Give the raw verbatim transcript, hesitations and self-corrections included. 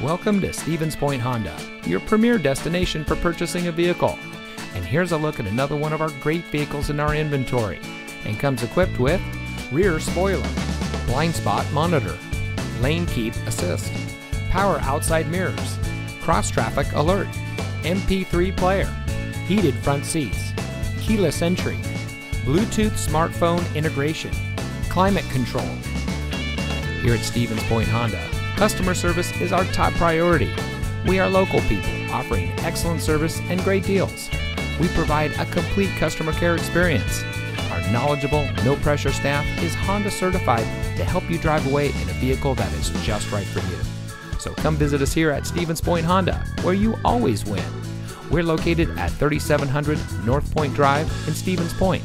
Welcome to Stevens Point Honda, your premier destination for purchasing a vehicle. And here's a look at another one of our great vehicles in our inventory, and comes equipped with rear spoiler, blind spot monitor, lane keep assist, power outside mirrors, cross traffic alert, M P three player, heated front seats, keyless entry, Bluetooth smartphone integration, climate control. Here at Stevens Point Honda, customer service is our top priority. We are local people offering excellent service and great deals. We provide a complete customer care experience. Our knowledgeable, no-pressure staff is Honda certified to help you drive away in a vehicle that is just right for you. So come visit us here at Stevens Point Honda, where you always win. We're located at thirty-seven hundred North Point Drive in Stevens Point.